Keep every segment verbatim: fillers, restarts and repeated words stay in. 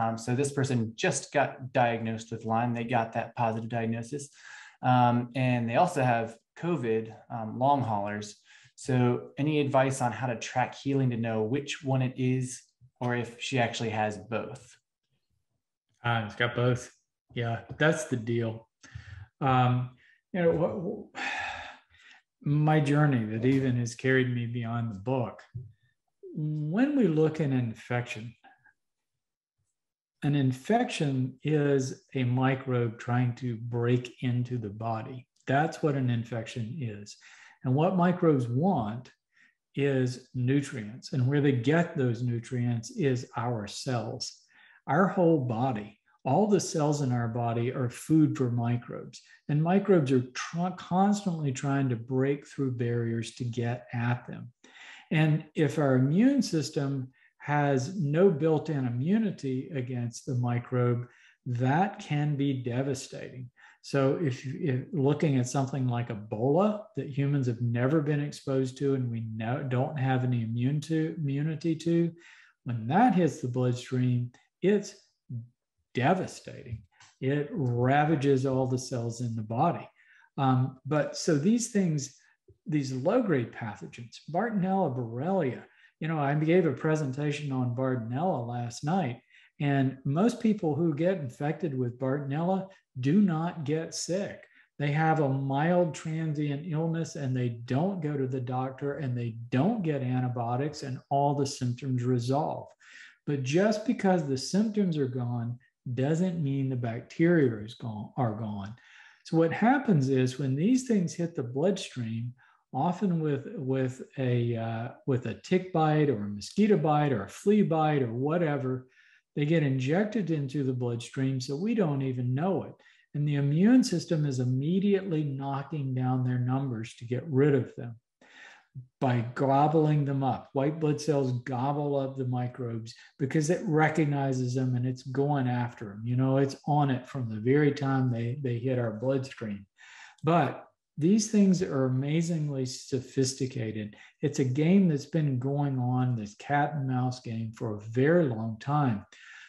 Um, so this person just got diagnosed with Lyme. They got that positive diagnosis. Um, and they also have COVID um, long haulers. So any advice on how to track healing to know which one it is, or if she actually has both? Uh, it's got both. Yeah, that's the deal. Um, you know, what, what, my journey that even has carried me beyond the book. When we look at an infection, an infection is a microbe trying to break into the body. That's what an infection is. And what microbes want is nutrients. And where they get those nutrients is our cells. Our whole body, all the cells in our body are food for microbes. And microbes are tr- constantly trying to break through barriers to get at them. And if our immune system has no built-in immunity against the microbe, that can be devastating. So if, if looking at something like Ebola that humans have never been exposed to and we know, don't have any immune to, immunity to, when that hits the bloodstream, it's devastating. It ravages all the cells in the body. Um, but so these things, these low-grade pathogens, Bartonella, Borrelia, you know, I gave a presentation on Bartonella last night, and most people who get infected with Bartonella do not get sick. They have a mild transient illness and they don't go to the doctor and they don't get antibiotics and all the symptoms resolve. But just because the symptoms are gone doesn't mean the bacteria is gone, are gone. So what happens is when these things hit the bloodstream, often with, with, a, uh, with a tick bite or a mosquito bite or a flea bite or whatever, they get injected into the bloodstream, so we don't even know it. And the immune system is immediately knocking down their numbers to get rid of them by gobbling them up. White blood cells gobble up the microbes because it recognizes them and it's going after them. You know, it's on it from the very time they, they hit our bloodstream. But these things are amazingly sophisticated. It's a game that's been going on, this cat and mouse game, for a very long time.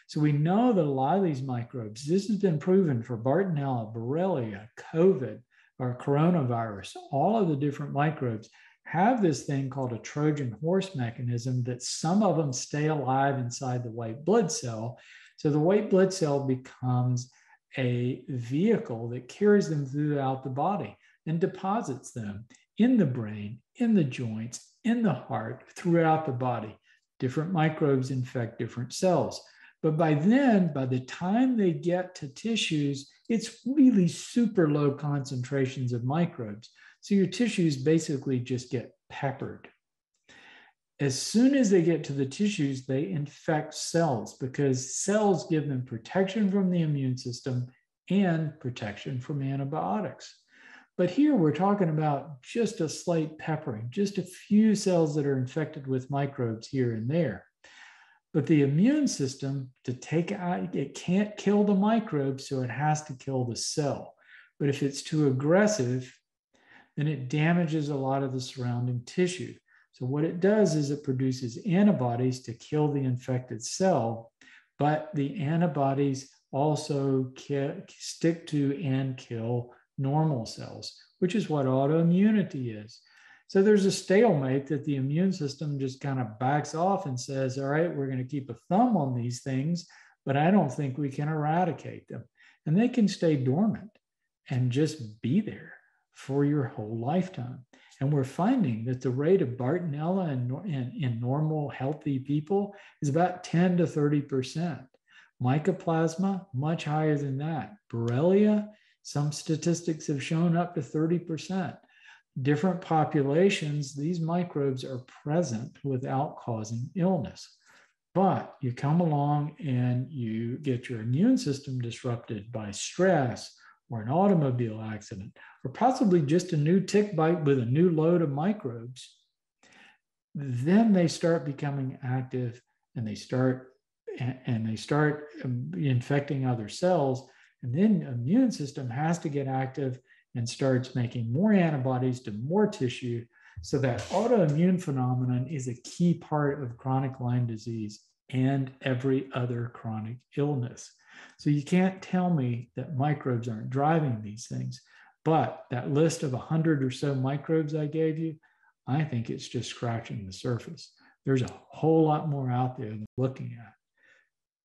So we know that a lot of these microbes, this has been proven for Bartonella, Borrelia, COVID, or coronavirus, all of the different microbes have this thing called a Trojan horse mechanism that some of them stay alive inside the white blood cell. So the white blood cell becomes a vehicle that carries them throughout the body and deposits them in the brain, in the joints, in the heart, throughout the body. Different microbes infect different cells. But by then, by the time they get to tissues, it's really super low concentrations of microbes. So your tissues basically just get peppered. As soon as they get to the tissues, they infect cells because cells give them protection from the immune system and protection from antibiotics. But here we're talking about just a slight peppering, just a few cells that are infected with microbes here and there. But the immune system, to take out, it can't kill the microbe, so it has to kill the cell. But if it's too aggressive, then it damages a lot of the surrounding tissue. So what it does is it produces antibodies to kill the infected cell, but the antibodies also stick to and kill normal cells, which is what autoimmunity is. So there's a stalemate that the immune system just kind of backs off and says, all right, we're going to keep a thumb on these things, but I don't think we can eradicate them. And they can stay dormant and just be there for your whole lifetime. And we're finding that the rate of Bartonella in, in, in normal, healthy people is about ten to thirty percent. Mycoplasma, much higher than that. Borrelia, some statistics have shown up to thirty percent. Different populations, these microbes are present without causing illness. But you come along and you get your immune system disrupted by stress or an automobile accident, or possibly just a new tick bite with a new load of microbes. Then they start becoming active and they start, and they start infecting other cells. And then the immune system has to get active and starts making more antibodies to more tissue. So that autoimmune phenomenon is a key part of chronic Lyme disease and every other chronic illness. So you can't tell me that microbes aren't driving these things, but that list of one hundred or so microbes I gave you, I think it's just scratching the surface. There's a whole lot more out there than looking at.